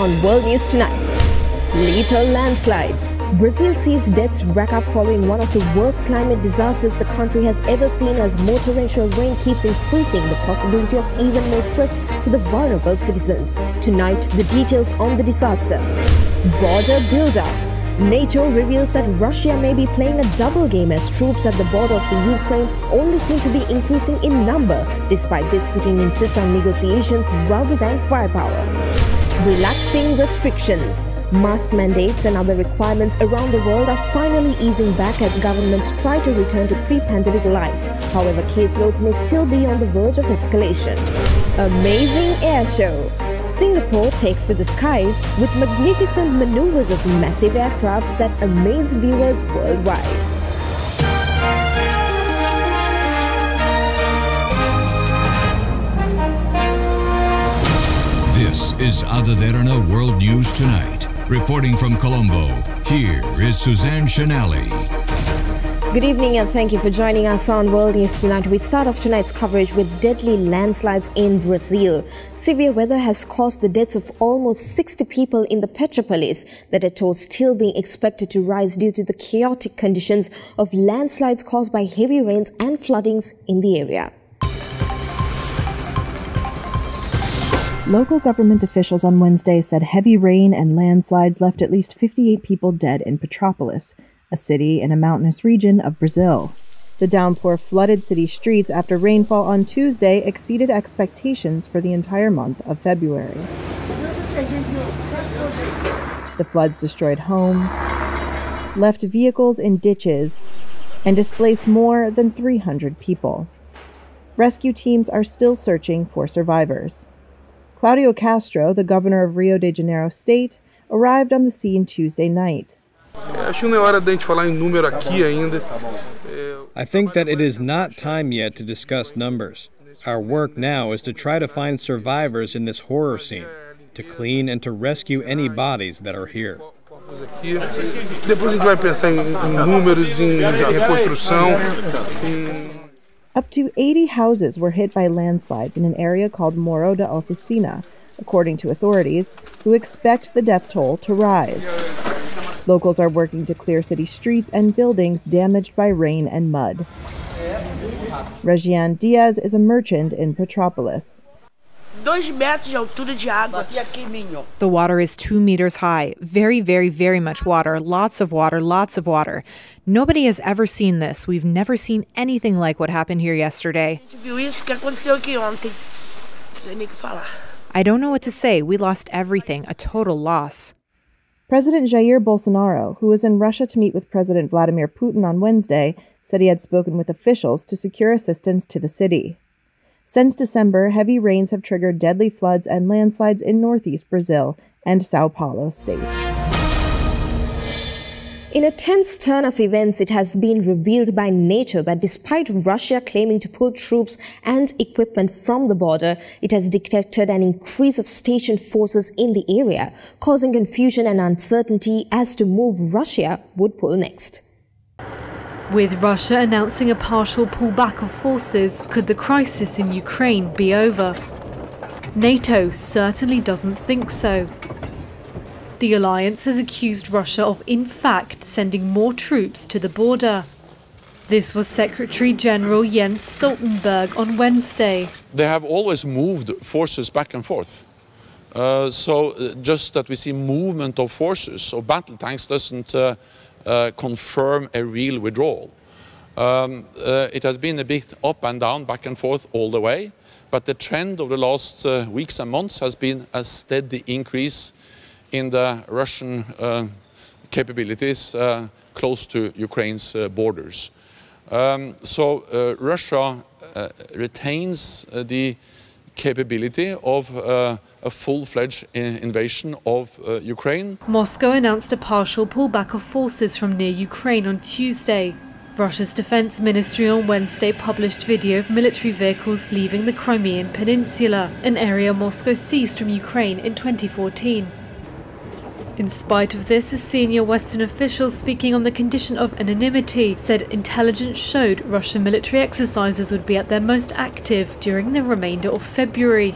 on World News Tonight. Lethal landslides. Brazil sees deaths rack up following one of the worst climate disasters the country has ever seen, as more torrential rain keeps increasing the possibility of even more threats to the vulnerable citizens. Tonight, the details on the disaster. Border build-up. NATO reveals that Russia may be playing a double game, as troops at the border of the Ukraine only seem to be increasing in number. Despite this, Putin insists on negotiations rather than firepower. Relaxing restrictions. Mask mandates and other requirements around the world are finally easing back as governments try to return to pre-pandemic life. However, caseloads may still be on the verge of escalation. Amazing air show. Singapore takes to the skies with magnificent maneuvers of massive aircrafts that amaze viewers worldwide. This is Ada Derana World News Tonight. Reporting from Colombo, here is Suzanne Chanelly. Good evening and thank you for joining us on World News Tonight. We start off tonight's coverage with deadly landslides in Brazil. Severe weather has caused the deaths of almost 60 people in the Petropolis, the death toll still being expected to rise due to the chaotic conditions of landslides caused by heavy rains and floodings in the area. Local government officials on Wednesday said heavy rain and landslides left at least 58 people dead in Petropolis, a city in a mountainous region of Brazil. The downpour flooded city streets after rainfall on Tuesday exceeded expectations for the entire month of February. The floods destroyed homes, left vehicles in ditches, and displaced more than 300 people. Rescue teams are still searching for survivors. Claudio Castro, the governor of Rio de Janeiro state, arrived on the scene Tuesday night. I think that it is not time yet to discuss numbers. Our work now is to try to find survivors in this horror scene, to clean and to rescue any bodies that are here. Up to 80 houses were hit by landslides in an area called Morro da Oficina, according to authorities, who expect the death toll to rise. Locals are working to clear city streets and buildings damaged by rain and mud. Regiane Diaz is a merchant in Petropolis. The water is 2 meters high. Very, very, very much water. Lots of water, lots of water. Nobody has ever seen this. We've never seen anything like what happened here yesterday. I don't know what to say. We lost everything, a total loss. President Jair Bolsonaro, who was in Russia to meet with President Vladimir Putin on Wednesday, said he had spoken with officials to secure assistance to the city. Since December, heavy rains have triggered deadly floods and landslides in northeast Brazil and Sao Paulo state. In a tense turn of events, it has been revealed by NATO that despite Russia claiming to pull troops and equipment from the border, it has detected an increase of stationed forces in the area, causing confusion and uncertainty as to who Russia would pull next. With Russia announcing a partial pullback of forces, could the crisis in Ukraine be over? NATO certainly doesn't think so. The alliance has accused Russia of, in fact, sending more troops to the border. This was Secretary General Jens Stoltenberg on Wednesday. They have always moved forces back and forth. So just that we see movement of forces or battle tanks doesn't confirm a real withdrawal. It has been a bit up and down, back and forth all the way. But the trend of the last weeks and months has been a steady increase in the Russian capabilities close to Ukraine's borders. Russia retains the capability of a full-fledged invasion of Ukraine. Moscow announced a partial pullback of forces from near Ukraine on Tuesday. Russia's defense ministry on Wednesday published video of military vehicles leaving the Crimean Peninsula, an area Moscow seized from Ukraine in 2014. In spite of this, a senior Western official speaking on the condition of anonymity said intelligence showed Russian military exercises would be at their most active during the remainder of February.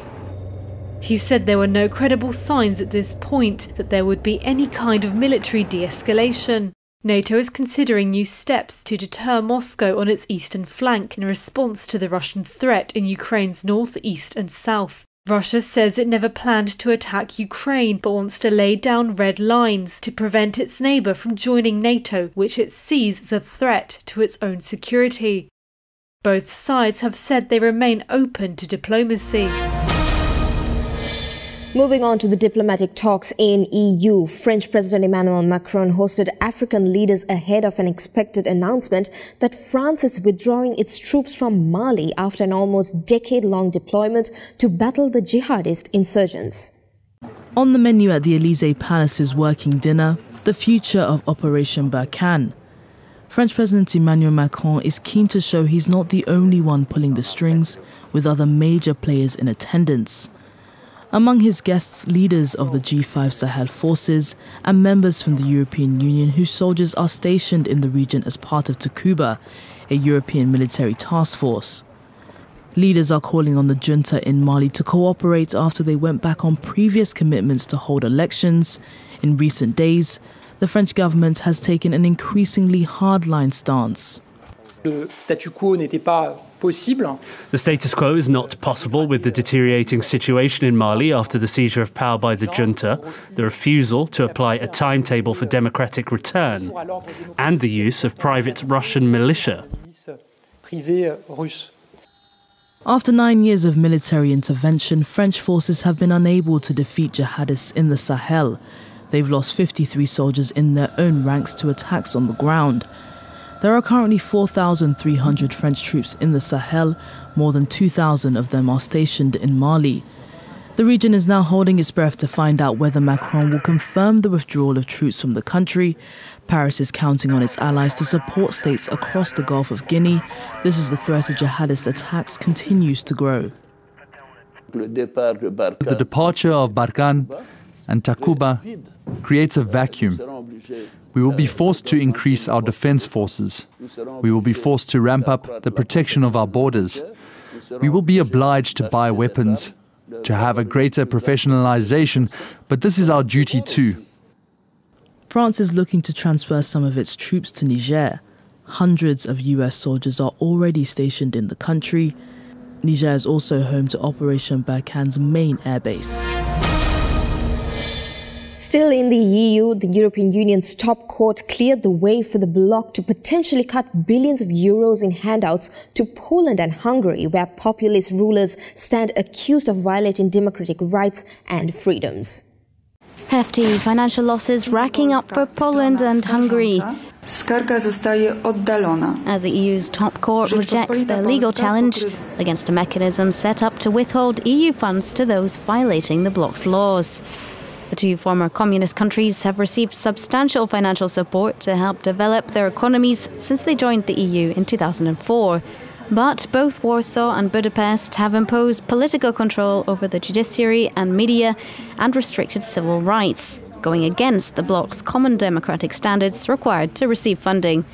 He said there were no credible signs at this point that there would be any kind of military de-escalation. NATO is considering new steps to deter Moscow on its eastern flank in response to the Russian threat in Ukraine's north, east and south. Russia says it never planned to attack Ukraine, but wants to lay down red lines to prevent its neighbour from joining NATO, which it sees as a threat to its own security. Both sides have said they remain open to diplomacy. Moving on to the diplomatic talks in EU, French President Emmanuel Macron hosted African leaders ahead of an expected announcement that France is withdrawing its troops from Mali after an almost decade-long deployment to battle the jihadist insurgents. On the menu at the Elysee Palace's working dinner, the future of Operation Barkhane. French President Emmanuel Macron is keen to show he's not the only one pulling the strings, with other major players in attendance. Among his guests, leaders of the G5 Sahel forces and members from the European Union whose soldiers are stationed in the region as part of Takuba, a European military task force. Leaders are calling on the junta in Mali to cooperate after they went back on previous commitments to hold elections. In recent days, the French government has taken an increasingly hardline stance. The statu quo n'était pas possible. The status quo is not possible with the deteriorating situation in Mali after the seizure of power by the junta, the refusal to apply a timetable for democratic return, and the use of private Russian militia. After 9 years of military intervention, French forces have been unable to defeat jihadists in the Sahel. They've lost 53 soldiers in their own ranks to attacks on the ground. There are currently 4,300 French troops in the Sahel. More than 2,000 of them are stationed in Mali. The region is now holding its breath to find out whether Macron will confirm the withdrawal of troops from the country. Paris is counting on its allies to support states across the Gulf of Guinea. This is the threat of jihadist attacks continues to grow. The departure of Barkhane and Takuba creates a vacuum. We will be forced to increase our defense forces. We will be forced to ramp up the protection of our borders. We will be obliged to buy weapons, to have a greater professionalization, but this is our duty too. France is looking to transfer some of its troops to Niger. Hundreds of US soldiers are already stationed in the country. Niger is also home to Operation Barkhane's main airbase. Still in the EU, the European Union's top court cleared the way for the bloc to potentially cut billions of euros in handouts to Poland and Hungary, where populist rulers stand accused of violating democratic rights and freedoms. Hefty financial losses racking up for Poland and Hungary, as the EU's top court rejects their legal challenge against a mechanism set up to withhold EU funds to those violating the bloc's laws. The two former communist countries have received substantial financial support to help develop their economies since they joined the EU in 2004. But both Warsaw and Budapest have imposed political control over the judiciary and media and restricted civil rights, going against the bloc's common democratic standards required to receive funding.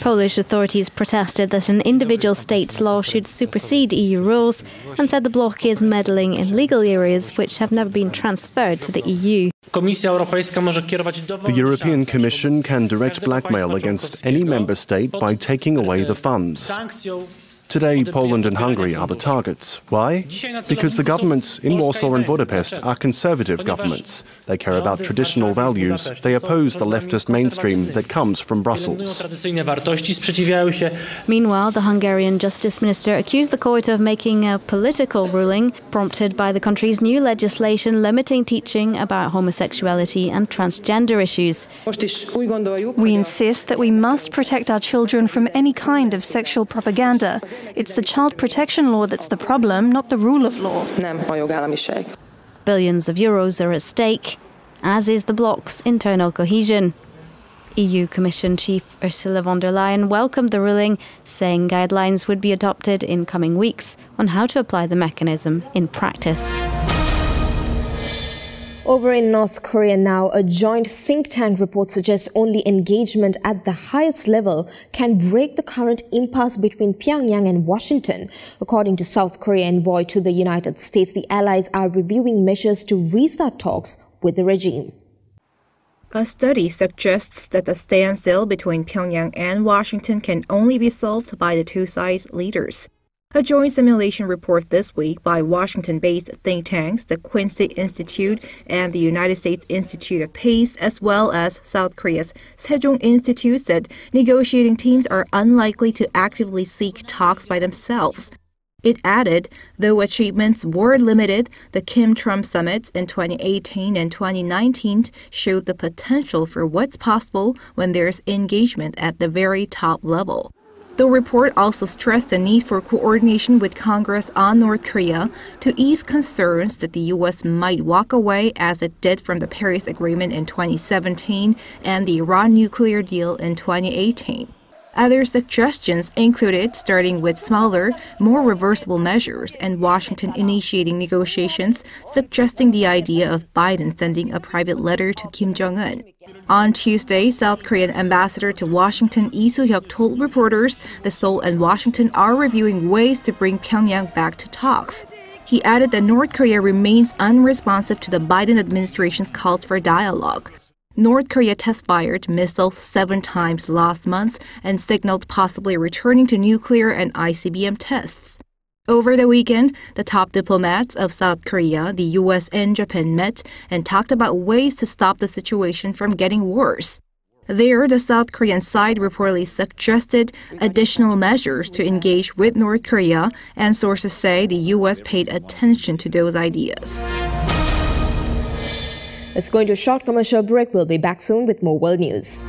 Polish authorities protested that an individual state's law should supersede EU rules and said the bloc is meddling in legal areas which have never been transferred to the EU. The European Commission can direct blackmail against any member state by taking away the funds. Today, Poland and Hungary are the targets. Why? Because the governments in Warsaw and Budapest are conservative governments. They care about traditional values. They oppose the leftist mainstream that comes from Brussels. Meanwhile, the Hungarian Justice Minister accused the court of making a political ruling prompted by the country's new legislation limiting teaching about homosexuality and transgender issues. We insist that we must protect our children from any kind of sexual propaganda. It's the child protection law that's the problem, not the rule of law. Billions of euros are at stake, as is the bloc's internal cohesion. EU Commission Chief Ursula von der Leyen welcomed the ruling, saying guidelines would be adopted in coming weeks on how to apply the mechanism in practice. Over in North Korea now, a joint think tank report suggests only engagement at the highest level can break the current impasse between Pyongyang and Washington. According to South Korea envoy to the United States, the allies are reviewing measures to restart talks with the regime. A study suggests that the standstill between Pyongyang and Washington can only be solved by the two sides' leaders. A joint simulation report this week by Washington-based think tanks, the Quincy Institute and the United States Institute of Peace, as well as South Korea's Sejong Institute, said negotiating teams are unlikely to actively seek talks by themselves. It added, though achievements were limited, the Kim-Trump summits in 2018 and 2019 showed the potential for what's possible when there's engagement at the very top level. The report also stressed the need for coordination with Congress on North Korea to ease concerns that the U.S. might walk away, as it did from the Paris Agreement in 2017 and the Iran nuclear deal in 2018. Other suggestions included starting with smaller, more reversible measures and Washington initiating negotiations, suggesting the idea of Biden sending a private letter to Kim Jong-un. On Tuesday, South Korean ambassador to Washington Lee Soo-hyuk told reporters that Seoul and Washington are reviewing ways to bring Pyongyang back to talks. He added that North Korea remains unresponsive to the Biden administration's calls for dialogue. North Korea test-fired missiles 7 times last month and signaled possibly returning to nuclear and ICBM tests. Over the weekend, the top diplomats of South Korea, the U.S. and Japan met and talked about ways to stop the situation from getting worse. There, the South Korean side reportedly suggested additional measures to engage with North Korea, and sources say the U.S. paid attention to those ideas. Let's go into a short commercial break. We'll be back soon with more world news.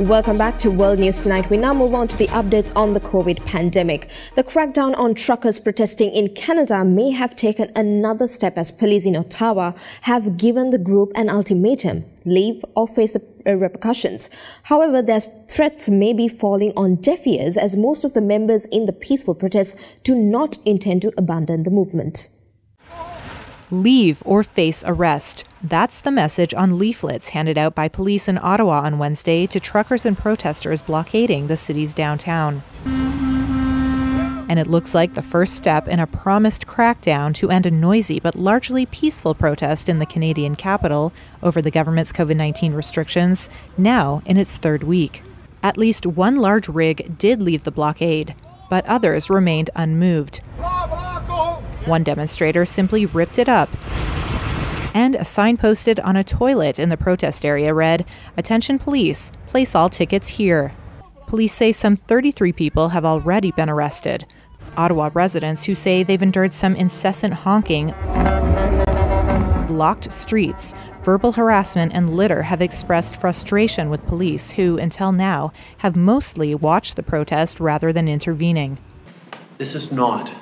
Welcome back to World News Tonight. We now move on to the updates on the COVID pandemic. The crackdown on truckers protesting in Canada may have taken another step, as police in Ottawa have given the group an ultimatum: leave or face the repercussions. However, their threats may be falling on deaf ears, as most of the members in the peaceful protests do not intend to abandon the movement. Leave or face arrest. That's the message on leaflets handed out by police in Ottawa on Wednesday to truckers and protesters blockading the city's downtown. And it looks like the first step in a promised crackdown to end a noisy but largely peaceful protest in the Canadian capital over the government's COVID-19 restrictions, now in its third week. At least one large rig did leave the blockade, but others remained unmoved. One demonstrator simply ripped it up, and a sign posted on a toilet in the protest area read, "Attention police, place all tickets here." Police say some 33 people have already been arrested. Ottawa residents who say they've endured some incessant honking, blocked streets, verbal harassment and litter have expressed frustration with police who, until now, have mostly watched the protest rather than intervening. This is not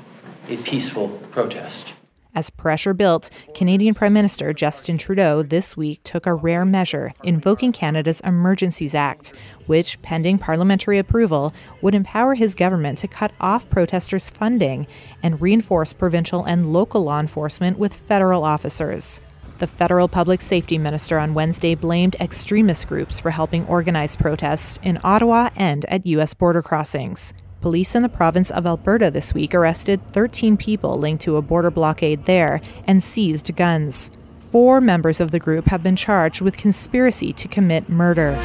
a peaceful protest. As pressure built, Canadian Prime Minister Justin Trudeau this week took a rare measure, invoking Canada's Emergencies Act, which, pending parliamentary approval, would empower his government to cut off protesters' funding and reinforce provincial and local law enforcement with federal officers. The federal public safety minister on Wednesday blamed extremist groups for helping organize protests in Ottawa and at U.S. border crossings. Police in the province of Alberta this week arrested 13 people linked to a border blockade there and seized guns. 4 members of the group have been charged with conspiracy to commit murder.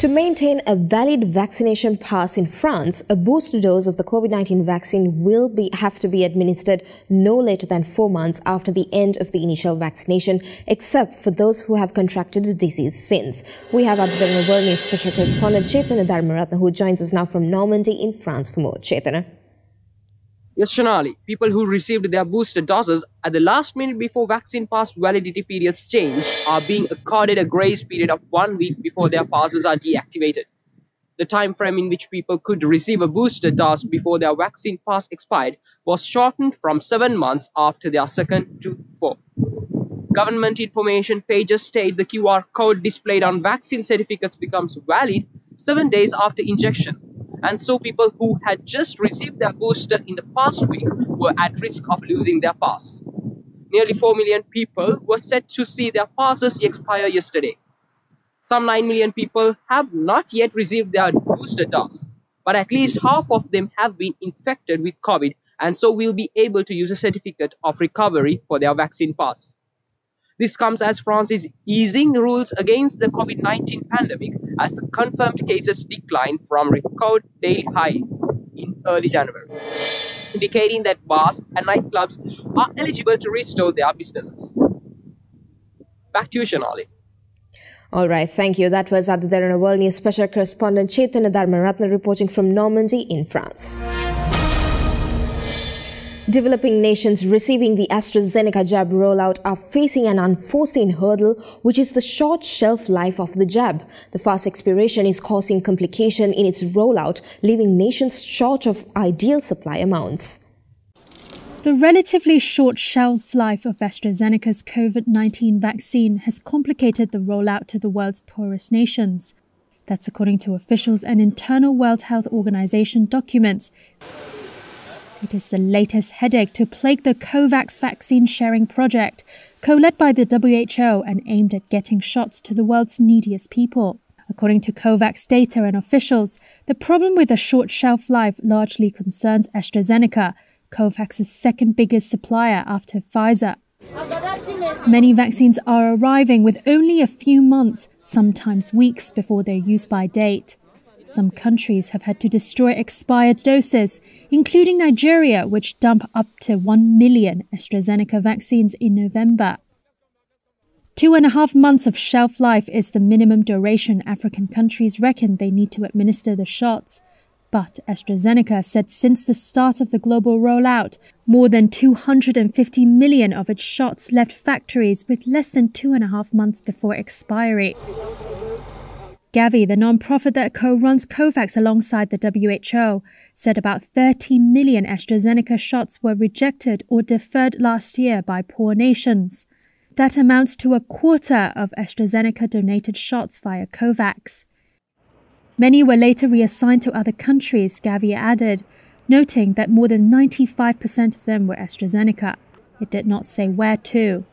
To maintain a valid vaccination pass in France, a booster dose of the COVID-19 vaccine will have to be administered no later than 4 months after the end of the initial vaccination, except for those who have contracted the disease since. We have our World News special correspondent Chethana Dharmaratne, who joins us now from Normandy in France for more. Chethana. Yes, Chanelly, people who received their booster doses at the last minute before vaccine pass validity periods change are being accorded a grace period of 1 week before their passes are deactivated. The time frame in which people could receive a booster dose before their vaccine pass expired was shortened from 7 months after their second to 4. Government information pages state the QR code displayed on vaccine certificates becomes valid 7 days after injection. And so people who had just received their booster in the past week were at risk of losing their pass. Nearly 4 million people were set to see their passes expire yesterday. Some 9 million people have not yet received their booster dose, but at least half of them have been infected with COVID and so will be able to use a certificate of recovery for their vaccine pass. This comes as France is easing rules against the COVID-19 pandemic as the confirmed cases decline from record daily high in early January, indicating that bars and nightclubs are eligible to restore their businesses. Back to you, Chanelly. All right, thank you. That was Ada Derana World News Special Correspondent Chethana Dharmaratne reporting from Normandy in France. Developing nations receiving the AstraZeneca jab rollout are facing an unforeseen hurdle, which is the short shelf life of the jab. The fast expiration is causing complication in its rollout, leaving nations short of ideal supply amounts. The relatively short shelf life of AstraZeneca's COVID-19 vaccine has complicated the rollout to the world's poorest nations. That's according to officials and internal World Health Organization documents. It is the latest headache to plague the COVAX vaccine sharing project, co-led by the WHO and aimed at getting shots to the world's neediest people. According to COVAX data and officials, the problem with a short shelf life largely concerns AstraZeneca, COVAX's second biggest supplier after Pfizer. Many vaccines are arriving with only a few months, sometimes weeks, before their use-by date. Some countries have had to destroy expired doses, including Nigeria, which dumped up to 1 million AstraZeneca vaccines in November. 2.5 months of shelf life is the minimum duration African countries reckon they need to administer the shots. But AstraZeneca said since the start of the global rollout, more than 250 million of its shots left factories with less than 2.5 months before expiry. Gavi, the non-profit that co-runs COVAX alongside the WHO, said about 30 million AstraZeneca shots were rejected or deferred last year by poor nations. That amounts to a quarter of AstraZeneca donated shots via COVAX. Many were later reassigned to other countries, Gavi added, noting that more than 95% of them were AstraZeneca. It did not say where to.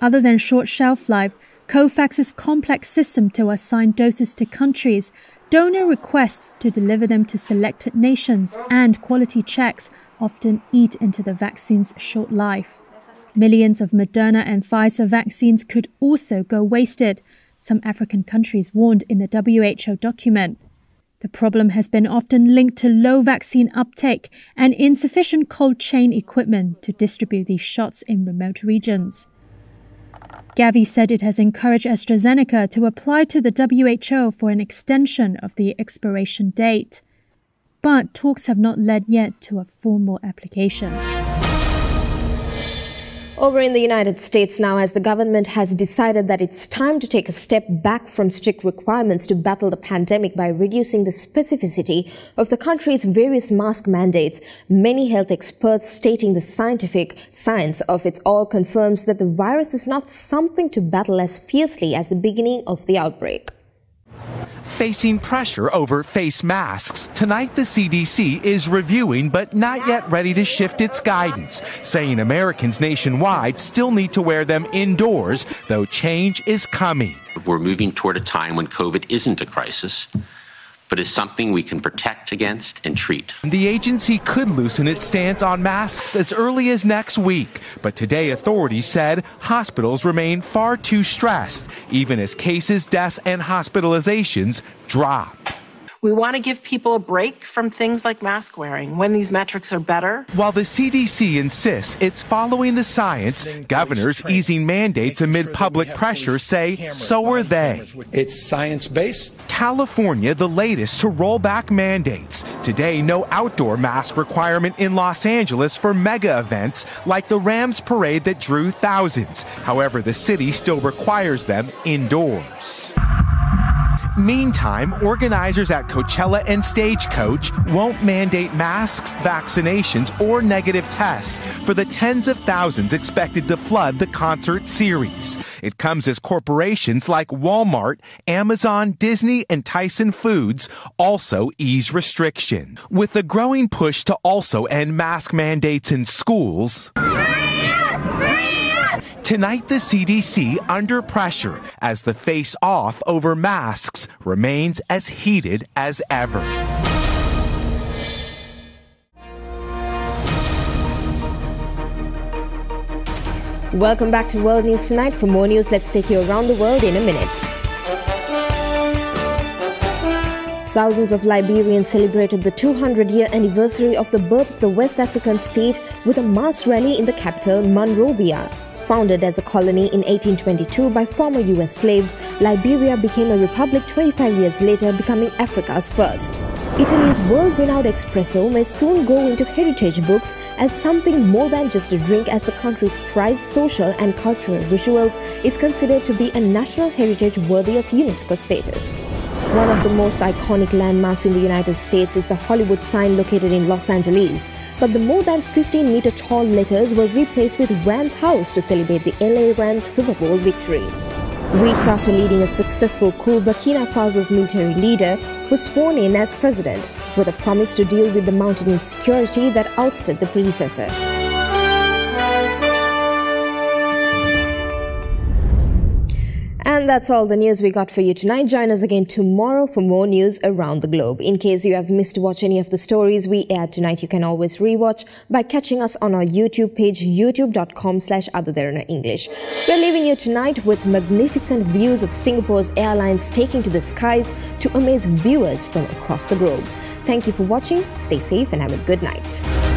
Other than short shelf life, COVAX's complex system to assign doses to countries, donor requests to deliver them to selected nations, and quality checks often eat into the vaccine's short life. Millions of Moderna and Pfizer vaccines could also go wasted, some African countries warned in the WHO document. The problem has been often linked to low vaccine uptake and insufficient cold chain equipment to distribute these shots in remote regions. Gavi said it has encouraged AstraZeneca to apply to the WHO for an extension of the expiration date. But talks have not led yet to a formal application. Over in the United States now, as the government has decided that it's time to take a step back from strict requirements to battle the pandemic by reducing the specificity of the country's various mask mandates, many health experts stating the scientific science of it all confirms that the virus is not something to battle as fiercely as the beginning of the outbreak. Facing pressure over face masks, tonight the CDC is reviewing but not yet ready to shift its guidance, saying Americans nationwide still need to wear them indoors, though change is coming. We're moving toward a time when COVID isn't a crisis, but is something we can protect against and treat. The agency could loosen its stance on masks as early as next week, but today authorities said hospitals remain far too stressed, even as cases, deaths, and hospitalizations drop. We want to give people a break from things like mask wearing when these metrics are better. While the CDC insists it's following the science, governors easing mandates amid public pressure say so are they. It's science-based. California, the latest to roll back mandates. Today, no outdoor mask requirement in Los Angeles for mega events like the Rams parade that drew thousands. However, the city still requires them indoors. Meantime, organizers at Coachella and Stagecoach won't mandate masks, vaccinations, or negative tests for the tens of thousands expected to flood the concert series. It comes as corporations like Walmart, Amazon, Disney, and Tyson Foods also ease restrictions. With the growing push to also end mask mandates in schools, tonight, the CDC under pressure as the face-off over masks remains as heated as ever. Welcome back to World News Tonight. For more news, let's take you around the world in a minute. Thousands of Liberians celebrated the 200-year anniversary of the birth of the West African state with a mass rally in the capital, Monrovia. Founded as a colony in 1822 by former U.S. slaves, Liberia became a republic 25 years later, becoming Africa's first. Italy's world-renowned espresso may soon go into heritage books as something more than just a drink, as the country's prized social and cultural rituals is considered to be a national heritage worthy of UNESCO status. One of the most iconic landmarks in the United States is the Hollywood sign located in Los Angeles. But the more than 15-meter-tall letters were replaced with Rams House to celebrate the LA Rams Super Bowl victory. Weeks after leading a successful coup, Burkina Faso's military leader was sworn in as president, with a promise to deal with the mounting insecurity that ousted the predecessor. And that's all the news we got for you tonight. Join us again tomorrow for more news around the globe. In case you have missed to watch any of the stories we aired tonight, you can always rewatch by catching us on our YouTube page, youtube.com/Ada Derana English. We're leaving you tonight with magnificent views of Singapore's airlines taking to the skies to amaze viewers from across the globe. Thank you for watching. Stay safe and have a good night.